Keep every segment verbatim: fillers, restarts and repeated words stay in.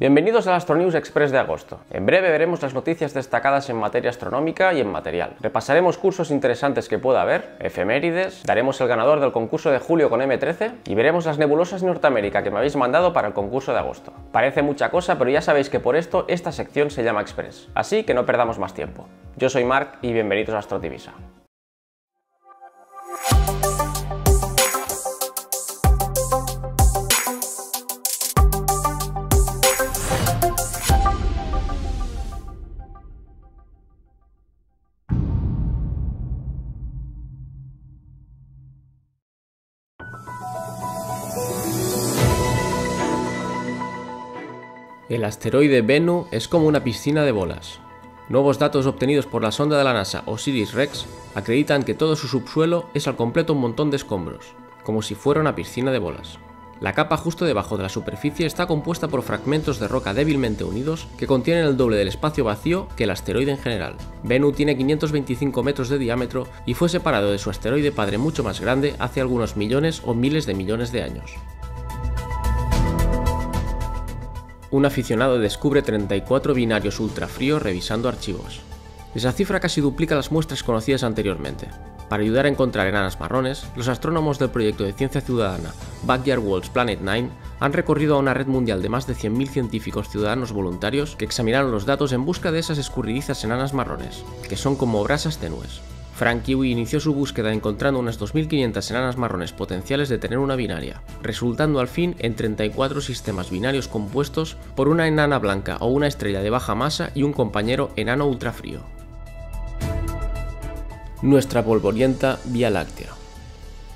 Bienvenidos al Astro News Express de agosto. En breve veremos las noticias destacadas en materia astronómica y en material. Repasaremos cursos interesantes que pueda haber, efemérides, daremos el ganador del concurso de julio con eme trece y veremos las nebulosas Norteamérica que me habéis mandado para el concurso de agosto. Parece mucha cosa, pero ya sabéis que por esto esta sección se llama Express, así que no perdamos más tiempo. Yo soy Marc y bienvenidos a AstroTivisa. El asteroide Bennu es como una piscina de bolas. Nuevos datos obtenidos por la sonda de la NASA OSIRIS-REx acreditan que todo su subsuelo es al completo un montón de escombros, como si fuera una piscina de bolas. La capa justo debajo de la superficie está compuesta por fragmentos de roca débilmente unidos que contienen el doble del espacio vacío que el asteroide en general. Bennu tiene quinientos veinticinco metros de diámetro y fue separado de su asteroide padre mucho más grande hace algunos millones o miles de millones de años. Un aficionado descubre treinta y cuatro binarios ultrafríos revisando archivos. Esa cifra casi duplica las muestras conocidas anteriormente. Para ayudar a encontrar enanas marrones, los astrónomos del proyecto de ciencia ciudadana Backyard Worlds Planet nueve han recorrido a una red mundial de más de cien mil científicos ciudadanos voluntarios que examinaron los datos en busca de esas escurridizas enanas marrones, que son como brasas tenues. Frank Kiwi inició su búsqueda encontrando unas dos mil quinientas enanas marrones potenciales de tener una binaria, resultando al fin en treinta y cuatro sistemas binarios compuestos por una enana blanca o una estrella de baja masa y un compañero enano ultrafrío. Nuestra polvorienta Vía Láctea.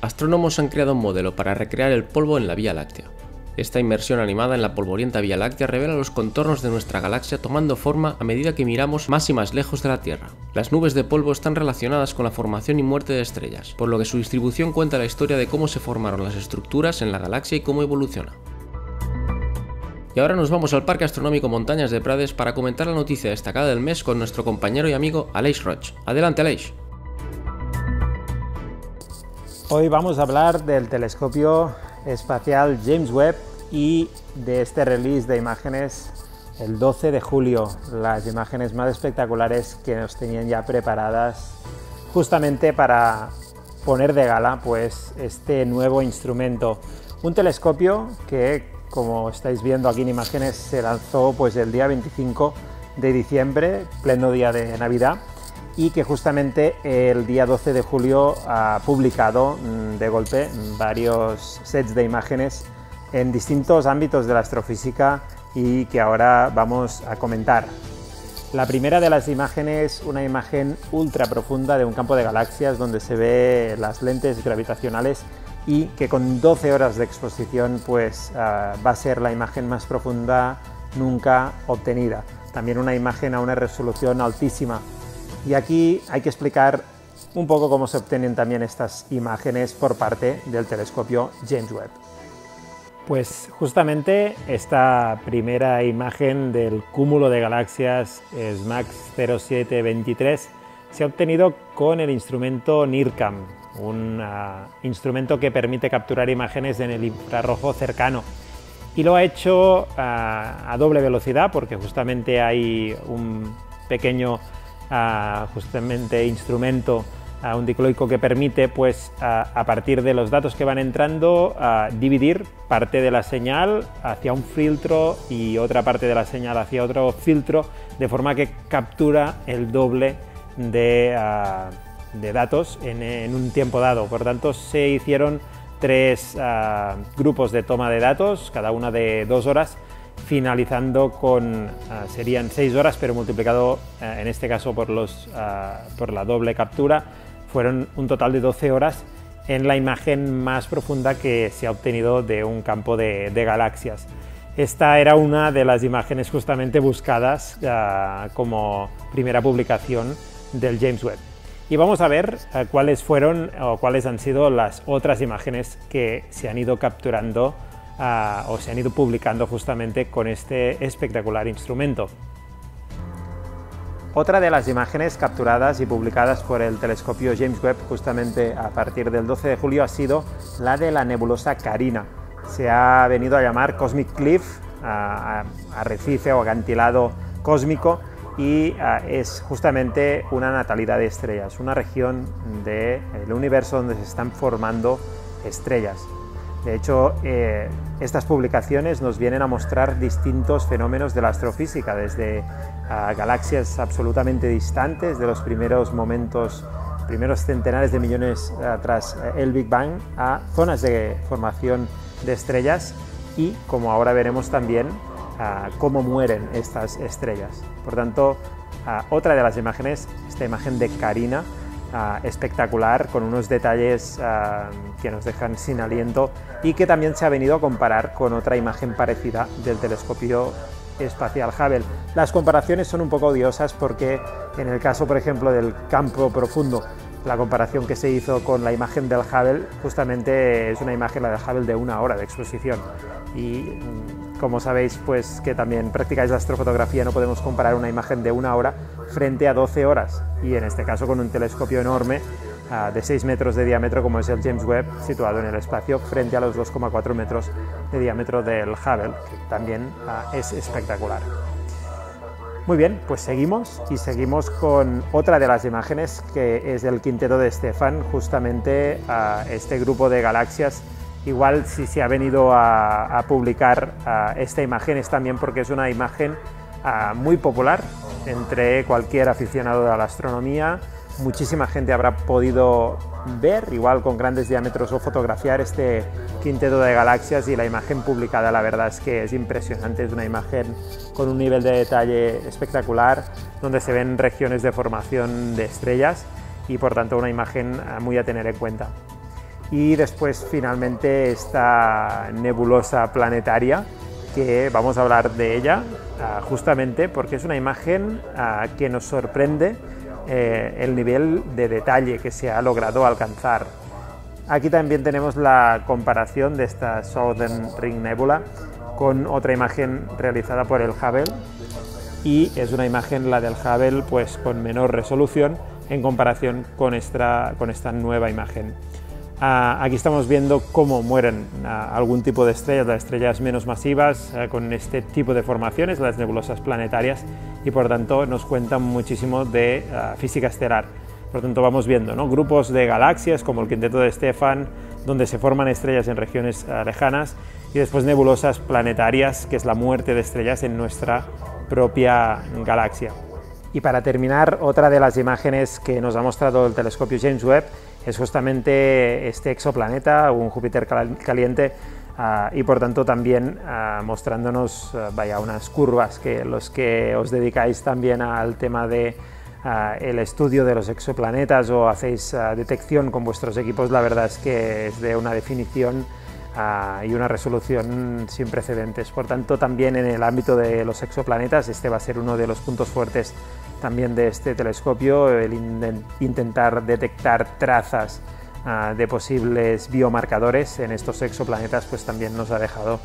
Astrónomos han creado un modelo para recrear el polvo en la Vía Láctea. Esta inmersión animada en la polvorienta Vía Láctea revela los contornos de nuestra galaxia tomando forma a medida que miramos más y más lejos de la Tierra. Las nubes de polvo están relacionadas con la formación y muerte de estrellas, por lo que su distribución cuenta la historia de cómo se formaron las estructuras en la galaxia y cómo evoluciona. Y ahora nos vamos al Parque Astronómico Montañas de Prades para comentar la noticia destacada del mes con nuestro compañero y amigo Aleix Roche. ¡Adelante, Aleix! Hoy vamos a hablar del telescopio espacial James Webb y de este release de imágenes el doce de julio, las imágenes más espectaculares que nos tenían ya preparadas justamente para poner de gala pues este nuevo instrumento, un telescopio que, como estáis viendo aquí en imágenes, se lanzó pues el día veinticinco de diciembre, pleno día de Navidad, y que justamente el día doce de julio ha publicado de golpe varios sets de imágenes en distintos ámbitos de la astrofísica y que ahora vamos a comentar. La primera de las imágenes, una imagen ultra profunda de un campo de galaxias donde se ve las lentes gravitacionales y que con doce horas de exposición pues uh, va a ser la imagen más profunda nunca obtenida. También una imagen a una resolución altísima. Y aquí hay que explicar un poco cómo se obtienen también estas imágenes por parte del telescopio James Webb. Pues justamente esta primera imagen del cúmulo de galaxias SMACS cero siete veintitrés se ha obtenido con el instrumento NIRCam, un uh, instrumento que permite capturar imágenes en el infrarrojo cercano. Y lo ha hecho uh, a doble velocidad porque justamente hay un pequeño Uh, justamente instrumento uh, un dicloico que permite pues uh, a partir de los datos que van entrando uh, dividir parte de la señal hacia un filtro y otra parte de la señal hacia otro filtro, de forma que captura el doble de, uh, de datos en, en un tiempo dado. Por tanto, se hicieron tres uh, grupos de toma de datos, cada una de dos horas, finalizando con, uh, serían seis horas, pero multiplicado uh, en este caso por, los, uh, por la doble captura, fueron un total de doce horas en la imagen más profunda que se ha obtenido de un campo de, de galaxias. Esta era una de las imágenes justamente buscadas uh, como primera publicación del James Webb. Y vamos a ver uh, cuáles fueron o cuáles han sido las otras imágenes que se han ido capturando Uh, o se han ido publicando justamente con este espectacular instrumento. Otra de las imágenes capturadas y publicadas por el telescopio James Webb justamente a partir del doce de julio ha sido la de la nebulosa Carina. Se ha venido a llamar Cosmic Cliff a, a arrecife o acantilado cósmico, y uh, es justamente una natalidad de estrellas, una región del universo donde se están formando estrellas. De hecho, eh, estas publicaciones nos vienen a mostrar distintos fenómenos de la astrofísica, desde uh, galaxias absolutamente distantes de los primeros momentos, primeros centenares de millones uh, tras uh, el Big Bang, a zonas de formación de estrellas y, como ahora veremos también, uh, cómo mueren estas estrellas. Por tanto, uh, otra de las imágenes, esta imagen de Carina, Uh, espectacular, con unos detalles uh, que nos dejan sin aliento, y que también se ha venido a comparar con otra imagen parecida del telescopio espacial Hubble. Las comparaciones son un poco odiosas porque en el caso, por ejemplo, del campo profundo, la comparación que se hizo con la imagen del Hubble justamente es una imagen, la del Hubble, de una hora de exposición, y como sabéis, pues que también practicáis la astrofotografía, no podemos comparar una imagen de una hora frente a doce horas, y en este caso con un telescopio enorme uh, de seis metros de diámetro como es el James Webb, situado en el espacio, frente a los dos coma cuatro metros de diámetro del Hubble, que también uh, es espectacular. Muy bien, pues seguimos, y seguimos con otra de las imágenes, que es del Quinteto de Stephan, justamente uh, este grupo de galaxias. Igual si se ha venido a, a publicar uh, esta imagen es también porque es una imagen uh, muy popular entre cualquier aficionado a la astronomía. Muchísima gente habrá podido ver, igual con grandes diámetros, o fotografiar este quinteto de galaxias, y la imagen publicada, la verdad es que es impresionante. Es una imagen con un nivel de detalle espectacular, donde se ven regiones de formación de estrellas, y por tanto una imagen muy a tener en cuenta. Y después, finalmente, esta nebulosa planetaria, que vamos a hablar de ella justamente porque es una imagen que nos sorprende el nivel de detalle que se ha logrado alcanzar. Aquí también tenemos la comparación de esta Southern Ring Nebula con otra imagen realizada por el Hubble, y es una imagen, la del Hubble, pues con menor resolución en comparación con esta, con esta nueva imagen. Aquí estamos viendo cómo mueren algún tipo de estrellas, las estrellas menos masivas, con este tipo de formaciones, las nebulosas planetarias, y por tanto nos cuentan muchísimo de física estelar. Por tanto vamos viendo, ¿no?, grupos de galaxias como el Quinteto de Stephan, donde se forman estrellas en regiones lejanas, y después nebulosas planetarias, que es la muerte de estrellas en nuestra propia galaxia. Y para terminar, otra de las imágenes que nos ha mostrado el telescopio James Webb es justamente este exoplaneta, un Júpiter caliente, uh, y por tanto también uh, mostrándonos uh, vaya, unas curvas que los que os dedicáis también al tema de uh, el estudio de los exoplanetas, o hacéis uh, detección con vuestros equipos, la verdad es que es de una definición Uh, y una resolución sin precedentes. Por tanto, también en el ámbito de los exoplanetas, este va a ser uno de los puntos fuertes también de este telescopio, el in intentar detectar trazas uh, de posibles biomarcadores en estos exoplanetas, pues también nos ha dejado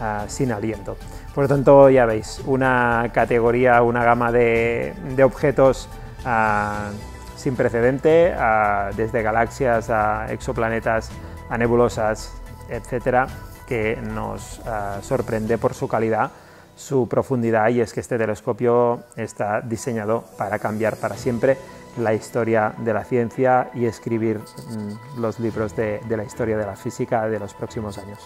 uh, sin aliento. Por lo tanto, ya veis, una categoría, una gama de, de objetos uh, sin precedente, uh, desde galaxias a exoplanetas a nebulosas, etcétera, que nos uh, sorprende por su calidad, su profundidad, y es que este telescopio está diseñado para cambiar para siempre la historia de la ciencia y escribir mm, los libros de, de la historia de la física de los próximos años.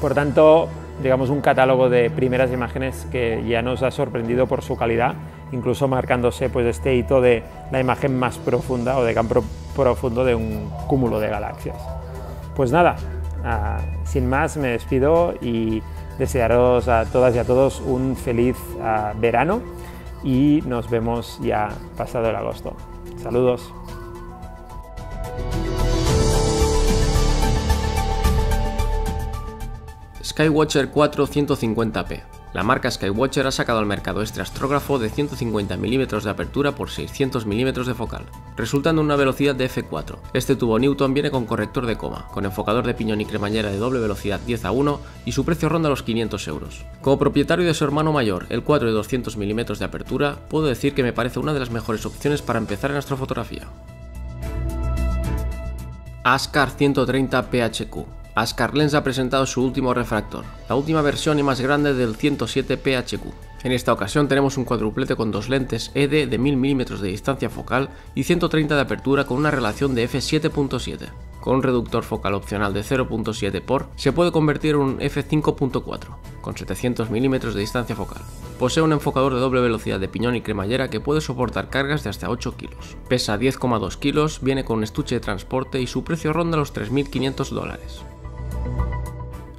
Por tanto, digamos, un catálogo de primeras imágenes que ya nos ha sorprendido por su calidad, incluso marcándose pues este hito de la imagen más profunda o de campo profundo de un cúmulo de galaxias. Pues nada, uh, sin más me despido y desearos a todas y a todos un feliz uh, verano, y nos vemos ya pasado el agosto. Saludos. Skywatcher cuatro ciento cincuenta P. La marca Skywatcher ha sacado al mercado este astrógrafo de ciento cincuenta milímetros de apertura por seiscientos milímetros de focal, resultando en una velocidad de efe cuatro. Este tubo Newton viene con corrector de coma, con enfocador de piñón y cremallera de doble velocidad diez a uno, y su precio ronda los quinientos euros. Como propietario de su hermano mayor, el cuatro de doscientos milímetros de apertura, puedo decir que me parece una de las mejores opciones para empezar en astrofotografía. Askar ciento treinta P H Q. Askar Lens ha presentado su último refractor, la última versión y más grande del ciento siete P H Q. En esta ocasión tenemos un cuadruplete con dos lentes E D de mil milímetros de distancia focal y ciento treinta de apertura con una relación de efe siete punto siete. Con un reductor focal opcional de cero punto siete por se puede convertir en un efe cinco punto cuatro, con setecientos milímetros de distancia focal. Posee un enfocador de doble velocidad de piñón y cremallera que puede soportar cargas de hasta ocho kilos. Pesa diez coma dos kilos, viene con un estuche de transporte y su precio ronda los tres mil quinientos dólares.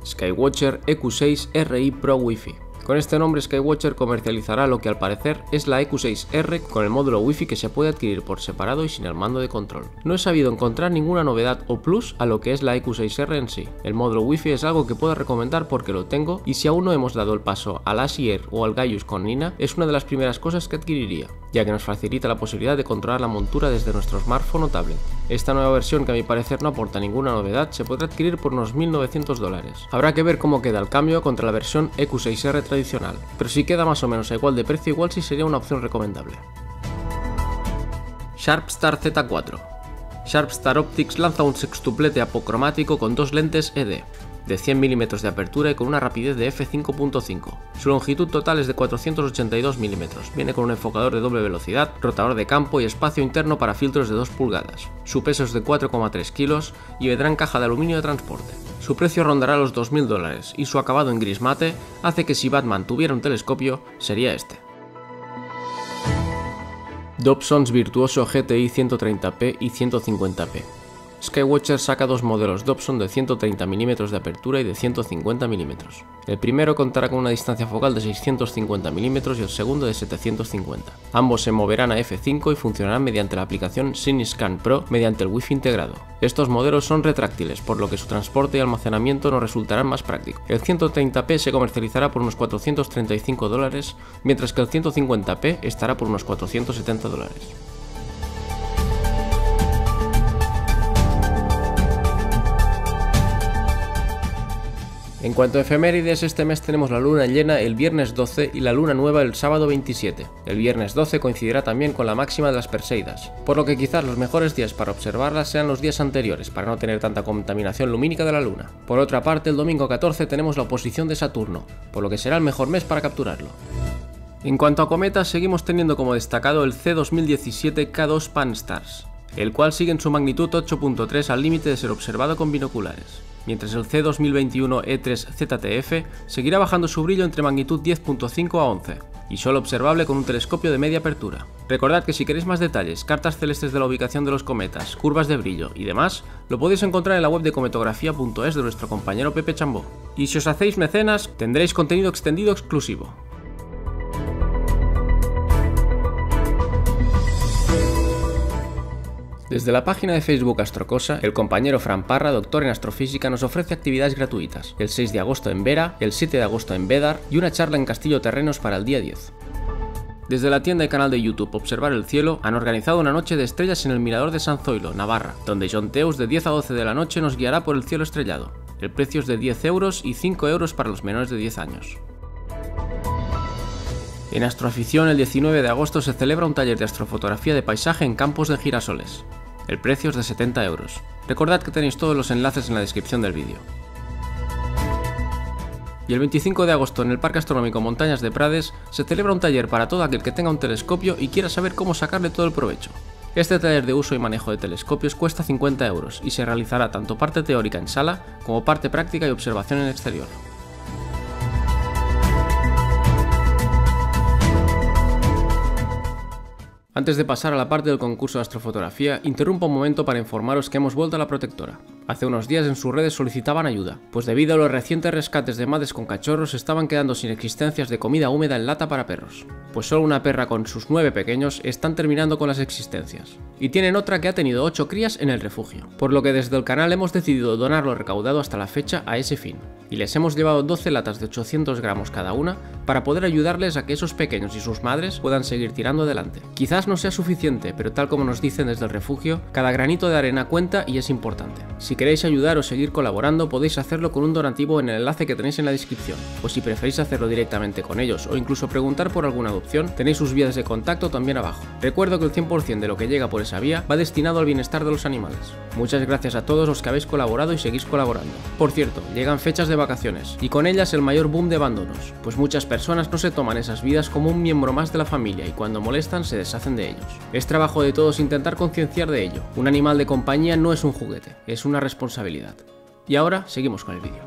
Skywatcher E Q seis R I Pro Wi-Fi. Con este nombre, Skywatcher comercializará lo que al parecer es la E Q seis R con el módulo Wi-Fi que se puede adquirir por separado y sin el mando de control. No he sabido encontrar ninguna novedad o plus a lo que es la E Q seis R en sí. El módulo Wi-Fi es algo que puedo recomendar porque lo tengo y si aún no hemos dado el paso al Asier o al Gaius con Nina, es una de las primeras cosas que adquiriría, ya que nos facilita la posibilidad de controlar la montura desde nuestro smartphone o tablet. Esta nueva versión, que a mi parecer no aporta ninguna novedad, se podrá adquirir por unos mil novecientos dólares. Habrá que ver cómo queda el cambio contra la versión E Q seis R tradicional, pero si queda más o menos a igual de precio, igual sí sería una opción recomendable. Sharp Star Z cuatro. Sharp Star Optics lanza un sextuplete apocromático con dos lentes E D, de cien milímetros de apertura y con una rapidez de efe cinco punto cinco. Su longitud total es de cuatrocientos ochenta y dos milímetros, viene con un enfocador de doble velocidad, rotador de campo y espacio interno para filtros de dos pulgadas. Su peso es de cuatro coma tres kilos y vendrá en caja de aluminio de transporte. Su precio rondará los dos mil dólares y su acabado en gris mate hace que si Batman tuviera un telescopio, sería este. Dobson's Virtuoso G T I ciento treinta P y ciento cincuenta P. Skywatcher saca dos modelos Dobson de ciento treinta milímetros de apertura y de ciento cincuenta milímetros. El primero contará con una distancia focal de seiscientos cincuenta milímetros y el segundo de setecientos cincuenta. Ambos se moverán a efe cinco y funcionarán mediante la aplicación SynScan Pro mediante el Wi-Fi integrado. Estos modelos son retráctiles, por lo que su transporte y almacenamiento nos resultarán más prácticos. El ciento treinta P se comercializará por unos cuatrocientos treinta y cinco dólares, mientras que el ciento cincuenta P estará por unos cuatrocientos setenta dólares. En cuanto a efemérides, este mes tenemos la luna llena el viernes doce y la luna nueva el sábado veintisiete. El viernes doce coincidirá también con la máxima de las Perseidas, por lo que quizás los mejores días para observarlas sean los días anteriores, para no tener tanta contaminación lumínica de la luna. Por otra parte, el domingo catorce tenemos la oposición de Saturno, por lo que será el mejor mes para capturarlo. En cuanto a cometas, seguimos teniendo como destacado el C dos mil diecisiete K dos Pan-STARRS, el cual sigue en su magnitud ocho punto tres al límite de ser observado con binoculares, mientras el C dos mil veintiuno E tres Z T F seguirá bajando su brillo entre magnitud diez punto cinco a once, y solo observable con un telescopio de media apertura. Recordad que si queréis más detalles, cartas celestes de la ubicación de los cometas, curvas de brillo y demás, lo podéis encontrar en la web de cometografía punto es de nuestro compañero Pepe Chambó. Y si os hacéis mecenas, tendréis contenido extendido exclusivo. Desde la página de Facebook Astrocosa, el compañero Fran Parra, doctor en astrofísica, nos ofrece actividades gratuitas, el seis de agosto en Vera, el siete de agosto en Bédar y una charla en Castillo Terrenos para el día diez. Desde la tienda y canal de YouTube Observar el Cielo han organizado una noche de estrellas en el Mirador de San Zoilo, Navarra, donde John Teus de diez a doce de la noche nos guiará por el cielo estrellado. El precio es de diez euros y cinco euros para los menores de diez años. En Astroafición, el diecinueve de agosto se celebra un taller de astrofotografía de paisaje en campos de girasoles. El precio es de setenta euros. Recordad que tenéis todos los enlaces en la descripción del vídeo. Y el veinticinco de agosto en el Parque Astronómico Montañas de Prades se celebra un taller para todo aquel que tenga un telescopio y quiera saber cómo sacarle todo el provecho. Este taller de uso y manejo de telescopios cuesta cincuenta euros y se realizará tanto parte teórica en sala como parte práctica y observación en el exterior. Antes de pasar a la parte del concurso de astrofotografía, interrumpo un momento para informaros que hemos vuelto a la protectora. Hace unos días en sus redes solicitaban ayuda, pues debido a los recientes rescates de madres con cachorros estaban quedando sin existencias de comida húmeda en lata para perros, pues solo una perra con sus nueve pequeños están terminando con las existencias, y tienen otra que ha tenido ocho crías en el refugio, por lo que desde el canal hemos decidido donar lo recaudado hasta la fecha a ese fin, y les hemos llevado doce latas de ochocientos gramos cada una para poder ayudarles a que esos pequeños y sus madres puedan seguir tirando adelante. Quizás no sea suficiente, pero tal como nos dicen desde el refugio, cada granito de arena cuenta y es importante. Si queréis ayudar o seguir colaborando, podéis hacerlo con un donativo en el enlace que tenéis en la descripción, o si preferís hacerlo directamente con ellos o incluso preguntar por alguna adopción, tenéis sus vías de contacto también abajo. Recuerdo que el cien por cien de lo que llega por esa vía va destinado al bienestar de los animales. Muchas gracias a todos los que habéis colaborado y seguís colaborando. Por cierto, llegan fechas de vacaciones, y con ellas el mayor boom de abandonos, pues muchas personas no se toman esas vidas como un miembro más de la familia y cuando molestan se deshacen de ellos. Es trabajo de todos intentar concienciar de ello. Un animal de compañía no es un juguete, es una responsabilidad. Y ahora seguimos con el vídeo.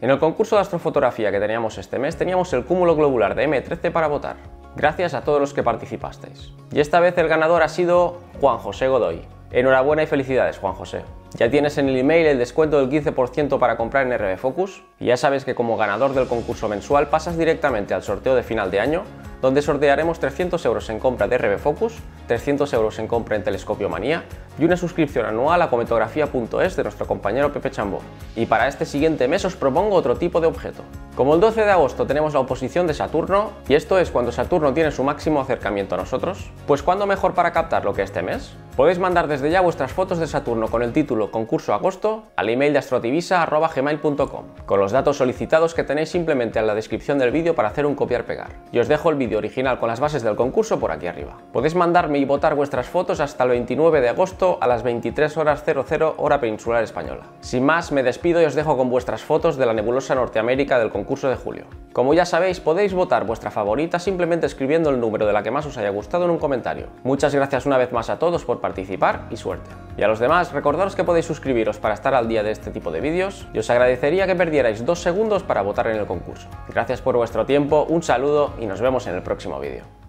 En el concurso de astrofotografía que teníamos este mes teníamos el cúmulo globular de eme trece para votar. Gracias a todos los que participasteis. Y esta vez el ganador ha sido Juan José Godoy. Enhorabuena y felicidades, Juan José. Ya tienes en el email el descuento del quince por ciento para comprar en erre be Focus y ya sabes que como ganador del concurso mensual pasas directamente al sorteo de final de año, donde sortearemos trescientos euros en compra de erre be Focus, trescientos euros en compra en Telescopio Manía y una suscripción anual a cometografía punto es de nuestro compañero Pepe Chambó. Y para este siguiente mes os propongo otro tipo de objeto. Como el doce de agosto tenemos la oposición de Saturno, y esto es cuando Saturno tiene su máximo acercamiento a nosotros, pues ¿cuándo mejor para captarlo que este mes? Podéis mandar desde ya vuestras fotos de Saturno con el título Concurso Agosto al email de astrotivisa arroba gmail punto com, con los datos solicitados que tenéis simplemente en la descripción del vídeo para hacer un copiar-pegar. Y os dejo el vídeo original con las bases del concurso por aquí arriba. Podéis mandarme y votar vuestras fotos hasta el veintinueve de agosto a las veintitrés horas cero cero hora peninsular española. Sin más, me despido y os dejo con vuestras fotos de la nebulosa Norteamérica del concurso de julio. Como ya sabéis, podéis votar vuestra favorita simplemente escribiendo el número de la que más os haya gustado en un comentario. Muchas gracias una vez más a todos por participar y suerte. Y a los demás, recordaros que podéis suscribiros para estar al día de este tipo de vídeos y os agradecería que perdierais dos segundos para votar en el concurso. Gracias por vuestro tiempo, un saludo y nos vemos en el próximo vídeo.